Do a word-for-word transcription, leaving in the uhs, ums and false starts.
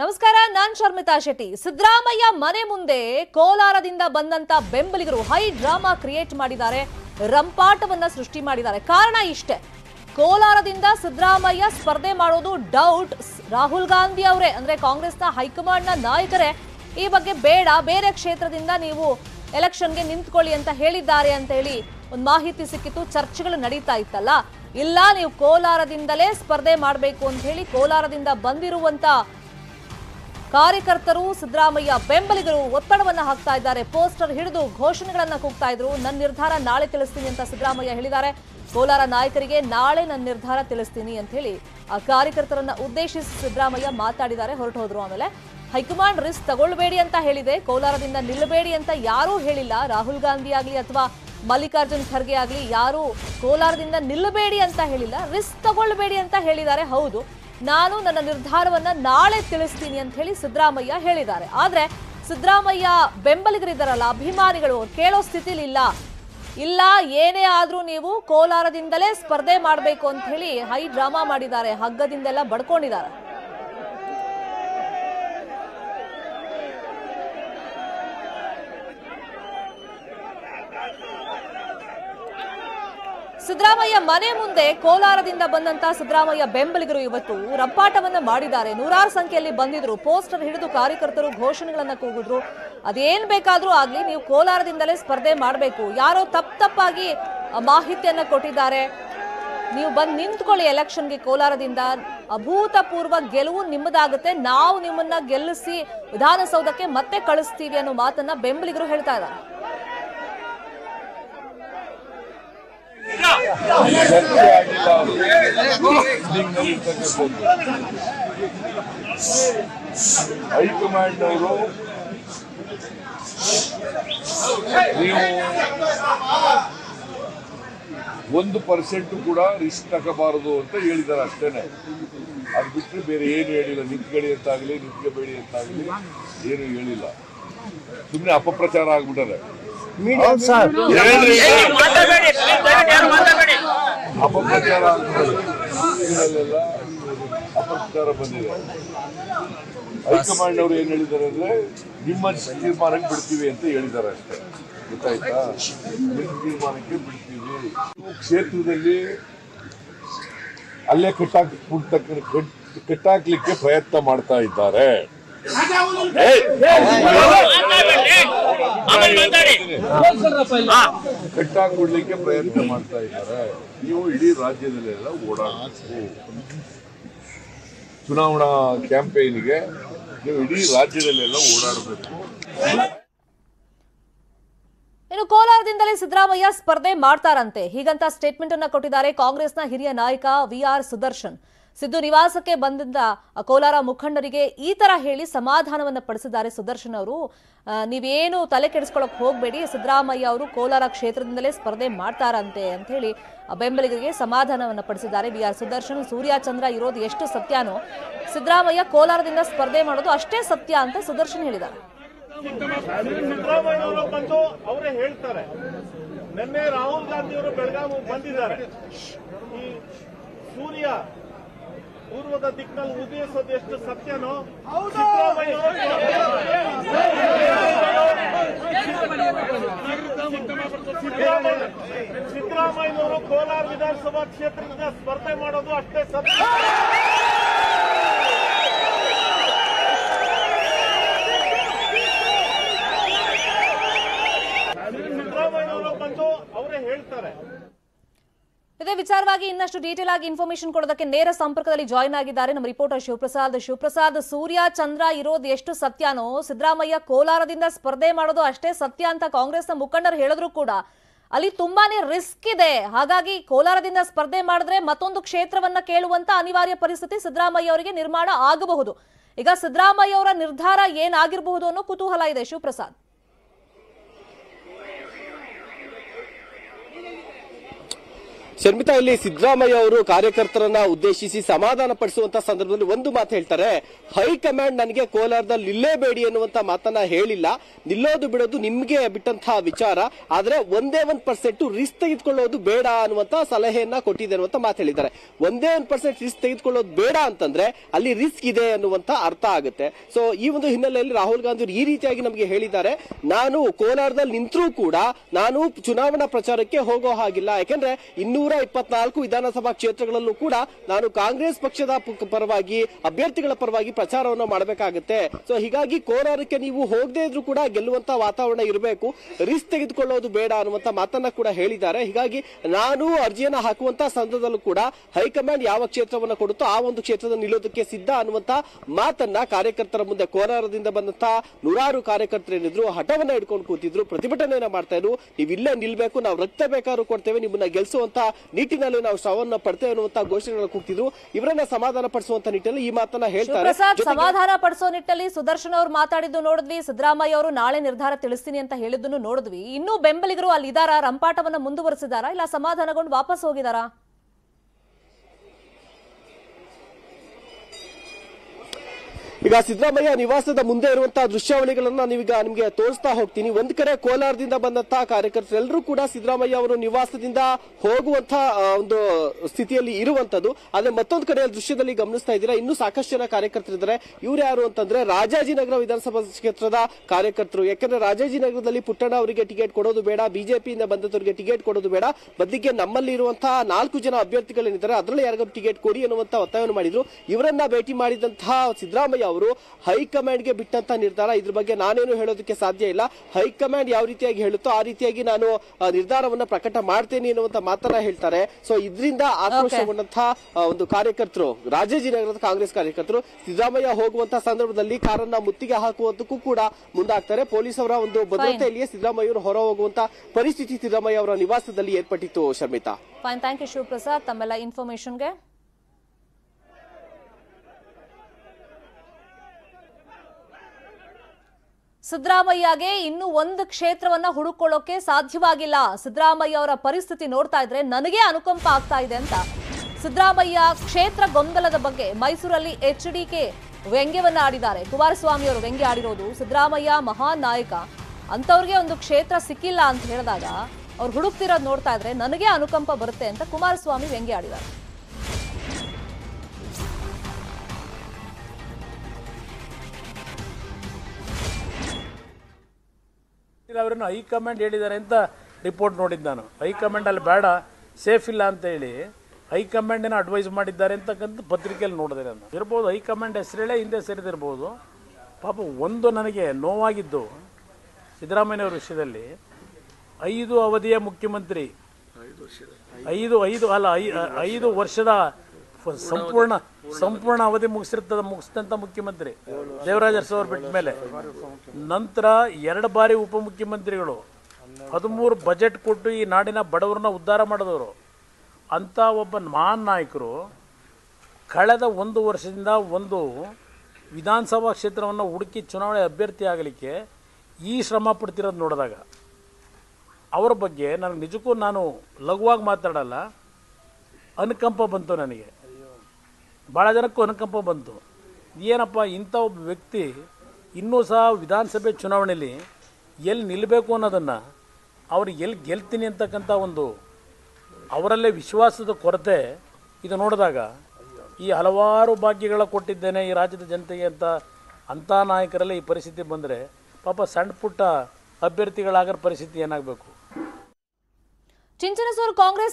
ನಮಸ್ಕಾರ ನಾನು ಶರ್ಮಿತಾ ಶೆಟ್ಟಿ. ಸಿದ್ದರಾಮಯ್ಯ ಮನೆ ಮುಂದೆ ಕೋಲಾರದಿಂದ ಬಂದಂತ ಬೆಂಬಲಿಗರು ಹೈ ಡ್ರಾಮಾ ಕ್ರಿಯೇಟ್ ಮಾಡಿದ್ದಾರೆ, ರಂಪಾಟವನ್ನ ಸೃಷ್ಟಿ ಮಾಡಿದ್ದಾರೆ. ಕಾರಣ ಇಷ್ಟೇ, ಕೋಲಾರದಿಂದ ಸಿದ್ದರಾಮಯ್ಯ ಸ್ಪರ್ಧೆ ಮಾಡೋದು ಡೌಟ್. ರಾಹುಲ್ ಗಾಂಧಿ ಅವರೇ ಅಂದ್ರೆ ಕಾಂಗ್ರೆಸ್ನ ಹೈಕಮಾಂಡ್ನ ನಾಯಕರೇ ಈ ಬಗ್ಗೆ ಬೇಡ, ಬೇರೆ ಕ್ಷೇತ್ರದಿಂದ ನೀವು ಎಲೆಕ್ಷನ್ಗೆ ನಿಂತ್ಕೊಳ್ಳಿ ಅಂತ ಹೇಳಿದ್ದಾರೆ ಅಂತ ಹೇಳಿ ಒಂದು ಮಾಹಿತಿ ಸಿಕ್ಕಿತ್ತು. ಚರ್ಚೆಗಳು ನಡೀತಾ ಇತ್ತಲ್ಲ, ಇಲ್ಲ ನೀವು ಕೋಲಾರದಿಂದಲೇ ಸ್ಪರ್ಧೆ ಮಾಡಬೇಕು ಅಂತ ಹೇಳಿ ಕೋಲಾರದಿಂದ ಬಂದಿರುವಂತ ಕಾರ್ಯಕರ್ತರು ಸಿದ್ದರಾಮಯ್ಯ ಬೆಂಬಲಿಗರು ಒತ್ತಡವನ್ನು ಹಾಕ್ತಾ ಇದ್ದಾರೆ. ಪೋಸ್ಟರ್ ಹಿಡಿದು ಘೋಷಣೆಗಳನ್ನು ಕೂಗ್ತಾ ಇದ್ರು. ನನ್ನ ನಿರ್ಧಾರ ನಾಳೆ ತಿಳಿಸ್ತೀನಿ ಅಂತ ಸಿದ್ದರಾಮಯ್ಯ ಹೇಳಿದ್ದಾರೆ. ಕೋಲಾರ ನಾಯಕರಿಗೆ ನಾಳೆ ನನ್ನ ನಿರ್ಧಾರ ತಿಳಿಸ್ತೀನಿ ಅಂತ ಹೇಳಿ ಆ ಕಾರ್ಯಕರ್ತರನ್ನ ಉದ್ದೇಶಿಸಿ ಸಿದ್ದರಾಮಯ್ಯ ಮಾತಾಡಿದ್ದಾರೆ. ಹೊರಟು ಹೋದ್ರು. ಆಮೇಲೆ ಹೈಕಮಾಂಡ್ ರಿಸ್ಕ್ ತಗೊಳ್ಬೇಡಿ ಅಂತ ಹೇಳಿದೆ, ಕೋಲಾರದಿಂದ ನಿಲ್ಲಬೇಡಿ ಅಂತ ಯಾರೂ ಹೇಳಿಲ್ಲ. ರಾಹುಲ್ ಗಾಂಧಿ ಆಗಲಿ ಅಥವಾ ಮಲ್ಲಿಕಾರ್ಜುನ್ ಖರ್ಗೆ ಆಗಲಿ ಯಾರೂ ಕೋಲಾರದಿಂದ ನಿಲ್ಲಬೇಡಿ ಅಂತ ಹೇಳಿಲ್ಲ, ರಿಸ್ಕ್ ತಗೊಳ್ಬೇಡಿ ಅಂತ ಹೇಳಿದ್ದಾರೆ. ಹೌದು, ನಾನು ನನ್ನ ನಿರ್ಧಾರವನ್ನ ನಾಳೆ ತಿಳಿಸ್ತೀನಿ ಅಂತ ಹೇಳಿ ಸಿದ್ದರಾಮಯ್ಯ ಹೇಳಿದ್ದಾರೆ. ಆದ್ರೆ ಸಿದ್ದರಾಮಯ್ಯ ಬೆಂಬಲಿಗರಿದ್ದಾರಲ್ಲ, ಅಭಿಮಾನಿಗಳು ಕೇಳೋ ಸ್ಥಿತಿಲಿ ಇಲ್ಲ. ಇಲ್ಲ ಏನೇ ಆದ್ರೂ ನೀವು ಕೋಲಾರದಿಂದಲೇ ಸ್ಪರ್ಧೆ ಮಾಡಬೇಕು ಅಂತ ಹೇಳಿ ಹೈ ಡ್ರಾಮಾ ಮಾಡಿದ್ದಾರೆ, ಹಗ್ಗದಿಂದೆಲ್ಲ ಬಡ್ಕೊಂಡಿದ್ದಾರೆ. ಸಿದ್ದರಾಮಯ್ಯ ಮನೆ ಮುಂದೆ ಕೋಲಾರದಿಂದ ಬಂದಂತ ಸಿದ್ದರಾಮಯ್ಯ ಬೆಂಬಲಿಗರು ಇವತ್ತು ರಂಪಾಟವನ್ನ ಮಾಡಿದ್ದಾರೆ. ನೂರಾರು ಸಂಖ್ಯೆಯಲ್ಲಿ ಬಂದಿದ್ರು. ಪೋಸ್ಟರ್ ಹಿಡಿದು ಕಾರ್ಯಕರ್ತರು ಘೋಷಣೆಗಳನ್ನ ಕೂಗಿದ್ರು. ಅದೇನ್ ಬೇಕಾದ್ರೂ ಆಗ್ಲಿ, ನೀವು ಕೋಲಾರದಿಂದಲೇ ಸ್ಪರ್ಧೆ ಮಾಡಬೇಕು. ಯಾರೋ ತಪ್ಪ ತಪ್ಪಾಗಿ ಮಾಹಿತಿಯನ್ನ ಕೊಟ್ಟಿದ್ದಾರೆ, ನೀವು ಬಂದು ನಿಂತ್ಕೊಳ್ಳಿ ಎಲೆಕ್ಷನ್ಗೆ ಕೋಲಾರದಿಂದ, ಅಭೂತಪೂರ್ವ ಗೆಲುವು ನಿಮ್ಮದಾಗುತ್ತೆ, ನಾವು ನಿಮ್ಮನ್ನ ಗೆಲ್ಲಿಸಿ ವಿಧಾನಸೌಧಕ್ಕೆ ಮತ್ತೆ ಕಳಿಸ್ತೀವಿ ಅನ್ನೋ ಮಾತನ್ನ ಬೆಂಬಲಿಗರು ಹೇಳ್ತಾ ಇದ್ದಾರೆ. ಹೈಕಮಾಂಡ್ ಅವರು ನೀವು ಒಂದು ಪರ್ಸೆಂಟ್ ಕೂಡ ರಿಸ್ಕ್ ತಗೋಬಾರದು ಅಂತ ಹೇಳಿದ್ದಾರೆ ಅಷ್ಟೇನೆ. ಅದು ಬಿಟ್ಟರೆ ಬೇರೆ ಏನು ಹೇಳಿಲ್ಲ. ನಿಂತ್ಕೊಳ್ಳಿ ಅಂತಾಗಲಿ, ನಿಂತ್ಕೋಬೇಡಿ ಅಂತಾಗಲಿ ಏನು ಹೇಳಿಲ್ಲ. ಸುಮ್ಮನೆ ಅಪಪ್ರಚಾರ ಆಗ್ಬಿಟ್ಟಾರೆ. ಅಪಪ್ರಚಾರ ಅಪಪ್ರಚಾರ ಬಂದಿದೆ. ಹೈಕಮಾಂಡ್ ಅವರು ಏನ್ ಹೇಳಿದ್ದಾರೆ ಅಂದ್ರೆ ನಿಮ್ಮ ತೀರ್ಮಾನಕ್ಕೆ ಬಿಡ್ತೀವಿ ಅಂತ ಹೇಳಿದ್ದಾರೆ ಅಷ್ಟೇ. ಗೊತ್ತಾಯ್ತಾ? ನಿಮ್ಮ ತೀರ್ಮಾನಕ್ಕೆ ಬಿಡ್ತೀವಿ. ಕ್ಷೇತ್ರದಲ್ಲಿ ಅಲ್ಲೇ ಕಟ್ಟಾಕ್ ಕಟ್ಟಾಕ್ಲಿಕ್ಕೆ ಪ್ರಯತ್ನ ಮಾಡ್ತಾ ಇದ್ದಾರೆ. ಕಟ್ಟಾಕೊಡ್ಲಿಕ್ಕೆ ಪ್ರಯತ್ನ ಮಾಡ್ತಾ ಇದ್ದಾರೆ. ನೀವು ಇಡೀ ರಾಜ್ಯದಲ್ಲೆಲ್ಲ ಓಡಾಡಬೇಕು. ಚುನಾವಣಾ ಕ್ಯಾಂಪೇನ್ಗೆ ನೀವು ಇಡೀ ರಾಜ್ಯದಲ್ಲೆಲ್ಲ ಓಡಾಡಬೇಕು. ಇನ್ನು ಕೋಲಾರದಿಂದಲೇ ಸಿದ್ದರಾಮಯ್ಯ ಸ್ಪರ್ಧೆ ಮಾಡ್ತಾರಂತೆ, ಹೀಗಂತ ಸ್ಟೇಟ್ಮೆಂಟ್ ಅನ್ನ ಕೊಟ್ಟಿದ್ದಾರೆ ಕಾಂಗ್ರೆಸ್ನ ಹಿರಿಯ ನಾಯಕ ವಿಆರ್ ಸುದರ್ಶನ್. ಸಿದ್ದು ನಿವಾಸಕ್ಕೆ ಬಂದಿದ್ದ ಕೋಲಾರ ಮುಖಂಡರಿಗೆ ಈ ತರ ಹೇಳಿ ಸಮಾಧಾನವನ್ನ ಪಡಿಸಿದ್ದಾರೆ ಸುದರ್ಶನ್ ಅವರು. ನೀವೇನು ತಲೆ ಕೆಡಿಸ್ಕೊಳಕ್ ಹೋಗ್ಬೇಡಿ, ಸಿದ್ದರಾಮಯ್ಯ ಅವರು ಕೋಲಾರ ಕ್ಷೇತ್ರದಿಂದಲೇ ಸ್ಪರ್ಧೆ ಮಾಡ್ತಾರಂತೆ ಅಂತ ಹೇಳಿ ಬೆಂಬಲಿಗರಿಗೆ ಸಮಾಧಾನವನ್ನ ಪಡಿಸಿದ್ದಾರೆ ವಿ ಆರ್ ಸುದರ್ಶನ್. ಸೂರ್ಯ ಚಂದ್ರ ಇರೋದು ಎಷ್ಟು ಸತ್ಯನೋ ಸಿದ್ದರಾಮಯ್ಯ ಕೋಲಾರದಿಂದ ಸ್ಪರ್ಧೆ ಮಾಡೋದು ಅಷ್ಟೇ ಸತ್ಯ ಅಂತ ಸುದರ್ಶನ್ ಹೇಳಿದ್ದಾರೆ. ಸಿದ್ದರಾಮಯ್ಯ ಅವರು ಬಂದು ಅವರೇ ಹೇಳ್ತಾರೆ. ನಿನ್ನೆ ರಾಹುಲ್ ಗಾಂಧಿ ಅವರು ಬೆಳಗಾವಿ ಬಂದಿದ್ದಾರೆ. ಈ ಸೂರ್ಯ ಪೂರ್ವದ ದಿಕ್ಕಿನಲ್ಲಿ ಉದಯಿಸೋದು ಎಷ್ಟು ಸತ್ಯನೋ ಸಿದ್ದರಾಮಯ್ಯ ಸಿದ್ದರಾಮಯ್ಯನವರು ಕೋಲಾರ ವಿಧಾನಸಭಾ ಕ್ಷೇತ್ರದಿಂದ ಸ್ಪರ್ಧೆ ಮಾಡೋದು ಅಷ್ಟೇ ಸತ್ಯ. ಸಿದ್ದರಾಮಯ್ಯನವರು ಬಂದು ಅವರೇ ಹೇಳ್ತಾರೆ. ಇದೇ ವಿಚಾರವಾಗಿ ಇನ್ನಷ್ಟು ಡೀಟೇಲ್ ಆಗಿ ಇನ್ಫಾರ್ಮೇಶನ್ ಕೊಡೋದಕ್ಕೆ ನೇರ ಸಂಪರ್ಕದಲ್ಲಿ ಜಾಯಿನ್ ಆಗಿದ್ದಾರೆ ನಮ್ಮ ರಿಪೋರ್ಟರ್ ಶಿವಪ್ರಸಾದ್. ಶಿವಪ್ರಸಾದ್, ಸೂರ್ಯ ಚಂದ್ರ ಇರೋದು ಎಷ್ಟು ಸತ್ಯನೋ ಸಿದ್ದರಾಮಯ್ಯ ಕೋಲಾರದಿಂದ ಸ್ಪರ್ಧೆ ಮಾಡೋದು ಅಷ್ಟೇ ಸತ್ಯ ಅಂತ ಕಾಂಗ್ರೆಸ್ನ ಮುಖಂಡರು ಹೇಳಿದ್ರು ಕೂಡ ಅಲ್ಲಿ ತುಂಬಾನೇ ರಿಸ್ಕ್ ಇದೆ, ಹಾಗಾಗಿ ಕೋಲಾರದಿಂದ ಸ್ಪರ್ಧೆ ಮಾಡಿದ್ರೆ ಮತ್ತೊಂದು ಕ್ಷೇತ್ರವನ್ನ ಕೇಳುವಂತ ಅನಿವಾರ್ಯ ಪರಿಸ್ಥಿತಿ ಸಿದ್ದರಾಮಯ್ಯ ಅವರಿಗೆ ನಿರ್ಮಾಣ ಆಗಬಹುದು. ಈಗ ಸಿದ್ದರಾಮಯ್ಯ ಅವರ ನಿರ್ಧಾರ ಏನಾಗಿರಬಹುದು ಅನ್ನೋ ಕುತೂಹಲ ಇದೆ ಶಿವಪ್ರಸಾದ್. ಶರ್ಮಿತಾ, ಇಲ್ಲಿ ಸಿದ್ದರಾಮಯ್ಯ ಅವರು ಕಾರ್ಯಕರ್ತರನ್ನ ಉದ್ದೇಶಿಸಿ ಸಮಾಧಾನ ಪಡಿಸುವಂತ ಸಂದರ್ಭದಲ್ಲಿ ಒಂದು ಮಾತು ಹೇಳ್ತಾರೆ, ಹೈಕಮಾಂಡ್ ನನಗೆ ಕೋಲಾರದಲ್ಲಿ ನಿಲ್ಲೇಬೇಡಿ ಅನ್ನುವಂತ ಮಾತನ್ನ ಹೇಳಿಲ್ಲ, ನಿಲ್ಲೋದು ಬಿಡೋದು ನಿಮ್ಗೆ ಬಿಟ್ಟಂತಹ ವಿಚಾರ, ಆದ್ರೆ ಒಂದೇ ಒಂದ್ ಪರ್ಸೆಂಟ್ ರಿಸ್ಕ್ ತೆಗೆದುಕೊಳ್ಳೋದು ಬೇಡ ಅನ್ನುವಂತ ಸಲಹೆಯನ್ನ ಕೊಟ್ಟಿದೆ ಅನ್ನುವಂತ ಮಾತು ಹೇಳಿದ್ದಾರೆ. ಒಂದೇ ಒಂದ್ ಪರ್ಸೆಂಟ್ ರಿಸ್ಕ್ ತೆಗೆದುಕೊಳ್ಳೋದು ಬೇಡ ಅಂತಂದ್ರೆ ಅಲ್ಲಿ ರಿಸ್ಕ್ ಇದೆ ಅನ್ನುವಂತ ಅರ್ಥ ಆಗುತ್ತೆ. ಸೊ ಈ ಒಂದು ಹಿನ್ನೆಲೆಯಲ್ಲಿ ರಾಹುಲ್ ಗಾಂಧಿ ಅವರು ಈ ರೀತಿಯಾಗಿ ನಮಗೆ ಹೇಳಿದ್ದಾರೆ, ನಾನು ಕೋಲಾರದಲ್ಲಿ ನಿಂತರೂ ಕೂಡ ನಾನು ಚುನಾವಣಾ ಪ್ರಚಾರಕ್ಕೆ ಹೋಗೋ ಹಾಗಿಲ್ಲ, ಯಾಕೆಂದ್ರೆ ಇನ್ನೂರ ಇಪ್ಪತ್ನಾಲ್ಕು ವಿಧಾನಸಭಾ ಕ್ಷೇತ್ರಗಳಲ್ಲೂ ಕೂಡ ನಾನು ಕಾಂಗ್ರೆಸ್ ಪಕ್ಷದ ಪರವಾಗಿ ಅಭ್ಯರ್ಥಿಗಳ ಪರವಾಗಿ ಪ್ರಚಾರವನ್ನು ಮಾಡಬೇಕಾಗುತ್ತೆ. ಸೊ ಹೀಗಾಗಿ ಕೋಲಾರಕ್ಕೆ ನೀವು ಹೋಗದೇ ಇದ್ರೂ ಕೂಡ ಗೆಲ್ಲುವಂತ ವಾತಾವರಣ ಇರಬೇಕು, ರಿಸ್ಕ್ ತೆಗೆದುಕೊಳ್ಳೋದು ಬೇಡ ಅನ್ನುವಂತ ಮಾತನ್ನ ಕೂಡ ಹೇಳಿದ್ದಾರೆ. ಹೀಗಾಗಿ ನಾನು ಅರ್ಜಿಯನ್ನು ಹಾಕುವಂತ ಸಂದರ್ಭದಲ್ಲೂ ಕೂಡ ಹೈಕಮಾಂಡ್ ಯಾವ ಕ್ಷೇತ್ರವನ್ನು ಕೊಡುತ್ತೋ ಆ ಒಂದು ಕ್ಷೇತ್ರದ ನಿಲ್ಲೋದಕ್ಕೆ ಸಿದ್ಧ ಅನ್ನುವಂತ ಮಾತನ್ನ ಕಾರ್ಯಕರ್ತರ ಮುಂದೆ, ಕೋಲಾರದಿಂದ ಬಂದಂತಹ ನೂರಾರು ಕಾರ್ಯಕರ್ತರೇನಿದ್ರು ಹಠವನ್ನ ಹಿಡ್ಕೊಂಡು ಕೂತಿದ್ರು, ಪ್ರತಿಭಟನೆಯನ್ನ ಮಾಡ್ತಾ ಇದ್ರು, ನೀವು ಇಲ್ಲೇ ನಿಲ್ಬೇಕು, ನಾವು ರಕ್ತ ಬೇಕಾದ್ರೂ ಕೊಡ್ತೇವೆ, ನಿಮ್ಮನ್ನ ಗೆಲ್ಲಿಸುವಂತ ನಿಟ್ಟಿನಲ್ಲಿ ನಾವು ಶ್ರವಣ ಪಡ್ತೇವೆ ಅನ್ನುವಂತ ಘೋಷಣೆಗಳನ್ನು ಕೂಗ್ತಿದ್ರು. ಇವರನ್ನ ಸಮಾಧಾನ ಪಡಿಸುವಂತ ನಿಟ್ಟಿನಲ್ಲಿ ಈ ಮಾತನ್ನ ಹೇಳ್ತಾರೆ. ಸಮಾಧಾನ ಪಡಿಸೋ ನಿಟ್ಟಿನಲ್ಲಿ ಸುದರ್ಶನ್ ಅವರು ಮಾತಾಡಿದ್ದು ನೋಡಿದ್ವಿ, ಸಿದ್ದರಾಮಯ್ಯ ಅವರು ನಾಳೆ ನಿರ್ಧಾರ ತಿಳಿಸ್ತೀನಿ ಅಂತ ಹೇಳಿದ್ದನ್ನು ನೋಡಿದ್ವಿ. ಇನ್ನೂ ಬೆಂಬಲಿಗರು ಅಲ್ಲಿ ಇದಾರಾ, ರಂಪಾಟವನ್ನು ಮುಂದುವರೆಸಿದಾರಾ, ಇಲ್ಲ ಸಮಾಧಾನಗೊಂಡು ವಾಪಸ್ ಹೋಗಿದಾರಾ? ಈಗ ಸಿದ್ದರಾಮಯ್ಯ ನಿವಾಸದ ಮುಂದೆ ಇರುವಂತಹ ದೃಶ್ಯಾವಳಿಗಳನ್ನ ನೀವೀಗ ನಿಮ್ಗೆ ತೋರಿಸ್ತಾ ಹೋಗ್ತೀನಿ. ಒಂದ್ ಕಡೆ ಕೋಲಾರದಿಂದ ಬಂದಂತಹ ಕಾರ್ಯಕರ್ತರೆಲ್ಲರೂ ಕೂಡ ಸಿದ್ದರಾಮಯ್ಯ ಅವರು ನಿವಾಸದಿಂದ ಹೋಗುವಂತಹ ಒಂದು ಸ್ಥಿತಿಯಲ್ಲಿ ಇರುವಂತದ್ದು. ಆದ್ರೆ ಮತ್ತೊಂದು ಕಡೆ ದೃಶ್ಯದಲ್ಲಿ ಗಮನಿಸ್ತಾ ಇದ್ದೀರಾ, ಇನ್ನೂ ಸಾಕಷ್ಟು ಜನ ಕಾರ್ಯಕರ್ತರಿದ್ದಾರೆ. ಇವ್ರು ಯಾರು ಅಂತಂದ್ರೆ ರಾಜಾಜಿನಗರ ವಿಧಾನಸಭಾ ಕ್ಷೇತ್ರದ ಕಾರ್ಯಕರ್ತರು. ಯಾಕಂದ್ರೆ ರಾಜಾಜಿನಗರದಲ್ಲಿ ಪುಟ್ಟಣ್ಣ ಅವರಿಗೆ ಟಿಕೆಟ್ ಕೊಡೋದು ಬೇಡ, ಬಿಜೆಪಿಯಿಂದ ಬಂದವರಿಗೆ ಟಿಕೆಟ್ ಕೊಡೋದು ಬೇಡ, ಬದಲಿಗೆ ನಮ್ಮಲ್ಲಿ ಇರುವಂತಹ ನಾಲ್ಕು ಜನ ಅಭ್ಯರ್ಥಿಗಳೇನಿದ್ದಾರೆ ಅದರಲ್ಲಿ ಯಾರಿಗಾದ್ರೂ ಟಿಕೆಟ್ ಕೊಡಿ ಅನ್ನುವಂತ ಒತ್ತಾಯವನ್ನು ಮಾಡಿದ್ರು. ಇವರನ್ನ ಭೇಟಿ ಮಾಡಿದಂತಹ ಸಿದ್ದರಾಮಯ್ಯ ಅವರು ಹೈಕಮಾಂಡ್ಗೆ ಬಿಟ್ಟಂತ ನಿರ್ಧಾರ, ಇದ್ರ ಬಗ್ಗೆ ನಾನೇನು ಹೇಳೋದಕ್ಕೆ ಸಾಧ್ಯ ಇಲ್ಲ, ಹೈಕಮಾಂಡ್ ಯಾವ ರೀತಿಯಾಗಿ ಹೇಳುತ್ತೋ ಆ ರೀತಿಯಾಗಿ ನಾನು ನಿರ್ಧಾರವನ್ನ ಪ್ರಕಟ ಮಾಡ್ತೇನೆ ಅನ್ನುವಂತ ಮಾತನ್ನ ಹೇಳ್ತಾರೆ. ಸೊ ಇದರಿಂದ ಆಕ್ರೋಶಗೊಂಡಂತಹ ಒಂದು ಕಾರ್ಯಕರ್ತರು, ರಾಜಾಜಿನಗರದ ಕಾಂಗ್ರೆಸ್ ಕಾರ್ಯಕರ್ತರು ಸಿದ್ದರಾಮಯ್ಯ ಹೋಗುವಂತಹ ಸಂದರ್ಭದಲ್ಲಿ ಕಾರನ್ನ ಮುತ್ತಿಗೆ ಹಾಕುವಂತಕ್ಕೂ ಕೂಡ ಮುಂದಾಗ್ತಾರೆ. ಪೊಲೀಸ್ ಅವರ ಒಂದು ಭದ್ರತೆಯಲ್ಲಿಯೇ ಸಿದ್ದರಾಮಯ್ಯ ಅವರು ಹೊರ ಹೋಗುವಂತಹ ಪರಿಸ್ಥಿತಿ ಸಿದ್ದರಾಮಯ್ಯ ಅವರ ನಿವಾಸದಲ್ಲಿ ಏರ್ಪಟ್ಟಿತ್ತು. ಶರ್ಮಿತಾ, ಥ್ಯಾಂಕ್ ಯು ಶಿವಪ್ರಸಾದ್ ತಮ್ಮೆಲ್ಲ ಇನ್ಫಾರ್ಮೇಶನ್ಗೆ. ಸಿದ್ದರಾಮಯ್ಯಗೆ ಇನ್ನು ಒಂದು ಕ್ಷೇತ್ರವನ್ನ ಹುಡುಕೊಳ್ಳೋಕೆ ಸಾಧ್ಯವಾಗಿಲ್ಲ, ಸಿದ್ದರಾಮಯ್ಯ ಅವರ ಪರಿಸ್ಥಿತಿ ನೋಡ್ತಾ ಇದ್ರೆ ನನಗೆ ಅನುಕಂಪ ಆಗ್ತಾ ಇದೆ ಅಂತ ಸಿದ್ದರಾಮಯ್ಯ ಕ್ಷೇತ್ರ ಗೊಂದಲದ ಬಗ್ಗೆ ಮೈಸೂರಲ್ಲಿ ಎಚ್ ಡಿ ಕೆ ವ್ಯಂಗ್ಯವನ್ನ ಆಡಿದ್ದಾರೆ. ಕುಮಾರಸ್ವಾಮಿ ಅವರು ವ್ಯಂಗ್ಯ ಆಡಿರೋದು ಸಿದ್ದರಾಮಯ್ಯ ಮಹಾನ್ ನಾಯಕ ಅಂತವ್ರಿಗೆ ಒಂದು ಕ್ಷೇತ್ರ ಸಿಕ್ಕಿಲ್ಲ ಅಂತ ಹೇಳಿದಾಗ ಅವ್ರು ಹುಡುಕ್ತಿರೋದು ನೋಡ್ತಾ ಇದ್ರೆ ನನಗೆ ಅನುಕಂಪ ಬರುತ್ತೆ ಅಂತ ಕುಮಾರಸ್ವಾಮಿ ವ್ಯಂಗ್ಯ ಆಡಿದ್ದಾರೆ. ಅವರನ್ನು ಹೈಕಮಾಂಡ್ ಹೇಳಿದ್ದಾರೆ ಅಂತ ರಿಪೋರ್ಟ್ ನೋಡಿದ್ದು ನಾನು. ಹೈಕಮಾಂಡ್ ಅಲ್ಲಿ ಬೇಡ, ಸೇಫ್ ಇಲ್ಲ ಅಂತ ಹೇಳಿ ಹೈಕಮಾಂಡೇನೋ ಅಡ್ವೈಸ್ ಮಾಡಿದ್ದಾರೆ ಅಂತಕ್ಕಂಥ ಪತ್ರಿಕೆಯಲ್ಲಿ ನೋಡಿದೆ ನಾನು. ಇರ್ಬೋದು ಹೈಕಮಾಂಡ್ ಹೆಸರೇಳೆ ಹಿಂದೆ ಸೇರಿದಿರ್ಬೋದು. ಪಾಪ ಒಂದು ನನಗೆ ನೋವಾಗಿದ್ದು ಸಿದ್ದರಾಮಯ್ಯವ್ರ ವಿಷಯದಲ್ಲಿ ಐದು ಅವಧಿಯ ಮುಖ್ಯಮಂತ್ರಿ, ಐದು ಐದು ಅಲ್ಲ ಐದು ವರ್ಷದ ಸಂಪೂರ್ಣ ಸಂಪೂರ್ಣ ಅವಧಿ ಮುಗಿಸಿರ್ತದ ಮುಗಿಸಿದಂಥ ಮುಖ್ಯಮಂತ್ರಿ ದೇವರಾಜ ಅರಸು ಅವರು ಬಿಟ್ಟ ಮೇಲೆ, ನಂತರ ಎರಡು ಬಾರಿ ಉಪಮುಖ್ಯಮಂತ್ರಿಗಳು, ಹದಿಮೂರು ಬಜೆಟ್ ಕೊಟ್ಟು ಈ ನಾಡಿನ ಬಡವರನ್ನ ಉದ್ಧಾರ ಮಾಡಿದವರು ಅಂಥ ಒಬ್ಬ ಮಹಾನ್ ನಾಯಕರು ಕಳೆದ ಒಂದು ವರ್ಷದಿಂದ ಒಂದು ವಿಧಾನಸಭಾ ಕ್ಷೇತ್ರವನ್ನು ಹುಡುಕಿ ಚುನಾವಣೆ ಅಭ್ಯರ್ಥಿ ಆಗಲಿಕ್ಕೆ ಈ ಶ್ರಮ ಪಡ್ತಿರೋದು ನೋಡಿದಾಗ ಅವರ ಬಗ್ಗೆ ನನಗೆ ನಿಜಕ್ಕೂ ನಾನು ಲಘುವಾಗಿ ಮಾತಾಡಲ್ಲ, ಅನುಕಂಪ ಬಂತು ನನಗೆ. ಭಾಳ ಜನಕ್ಕೂ ಅನುಕಂಪ ಬಂತು, ಏನಪ್ಪ ಇಂಥ ಒಬ್ಬ ವ್ಯಕ್ತಿ ಇನ್ನೂ ಸಹ ವಿಧಾನಸಭೆ ಚುನಾವಣೆಯಲ್ಲಿ ಎಲ್ಲಿ ನಿಲ್ಲಬೇಕು ಅನ್ನೋದನ್ನು, ಅವ್ರು ಎಲ್ಲಿ ಗೆಲ್ತೀನಿ ಅಂತಕ್ಕಂಥ ಒಂದು ಅವರಲ್ಲೇ ವಿಶ್ವಾಸದ ಕೊರತೆ ಇದು ನೋಡಿದಾಗ ಈ ಹಲವಾರು ಭಾಗ್ಯಗಳ ಕೊಟ್ಟಿದ್ದೇನೆ ಈ ರಾಜ್ಯದ ಜನತೆಗೆ ಅಂತ ಅಂಥ ನಾಯಕರಲ್ಲೇ ಈ ಪರಿಸ್ಥಿತಿ ಬಂದರೆ ಪಾಪ ಸಣ್ಣ ಪುಟ್ಟ ಅಭ್ಯರ್ಥಿಗಳಾಗೋ ಪರಿಸ್ಥಿತಿ ಏನಾಗಬೇಕು. ಚಿಂಚನಸೂರು ಕಾಂಗ್ರೆಸ್